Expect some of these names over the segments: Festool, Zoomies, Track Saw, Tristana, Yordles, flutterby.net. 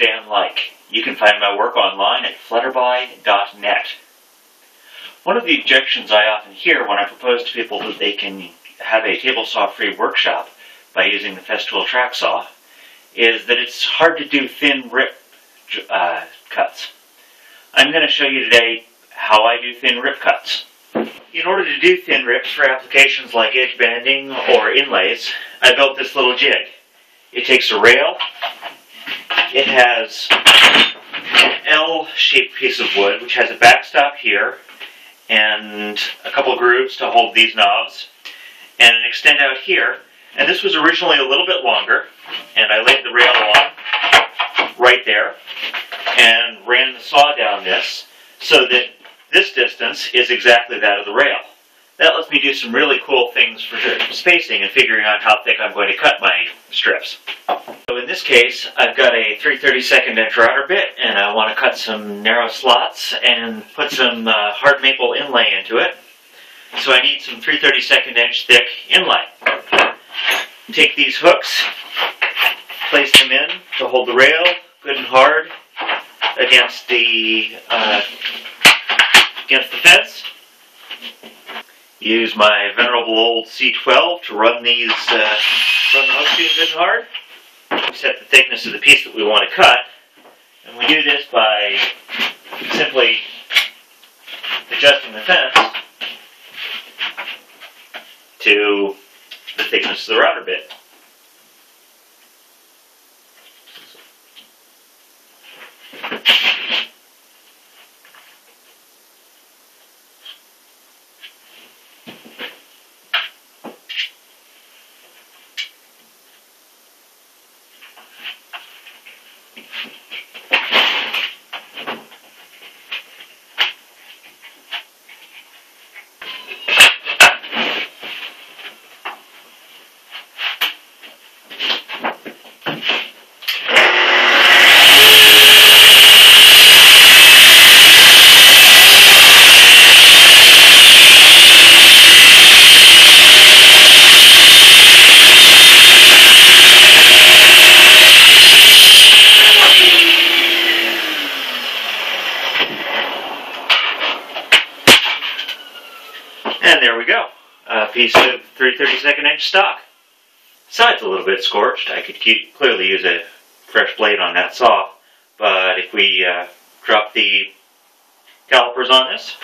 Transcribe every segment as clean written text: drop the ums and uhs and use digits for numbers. damn like. You can find my work online at flutterby.net. One of the objections I often hear when I propose to people that they can have a table saw free workshop by using the Festool track saw is that it's hard to do thin rip cuts. I'm going to show you today how I do thin rip cuts. In order to do thin rips for applications like edge banding or inlays, I built this little jig. It takes a rail, it has an L-shaped piece of wood which has a backstop here and a couple grooves to hold these knobs and an extend out here, and this was originally a little bit longer, and I laid the rail on right there and ran the saw down this so that this distance is exactly that of the rail. That lets me do some really cool things for spacing and figuring out how thick I'm going to cut my strips. So in this case, I've got a 3/32 inch router bit, and I want to cut some narrow slots and put some hard maple inlay into it. So I need some 3/32 inch thick inlay. Take these hooks, place them in to hold the rail good and hard against the fence. Use my venerable old C12 to run the hooks in good and hard. We set the thickness of the piece that we want to cut, and we do this by simply adjusting the fence to the thickness of the router bit. And there we go, a piece of 3/32 inch stock. Side's a little bit scorched. I could clearly use a fresh blade on that saw, but if we drop the calipers on this,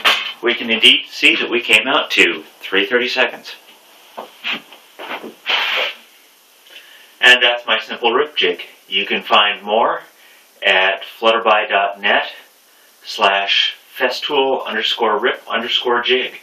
we can indeed see that we came out to 3/32. And that's my simple rip jig. You can find more at flutterby.net/festool_rip_jig.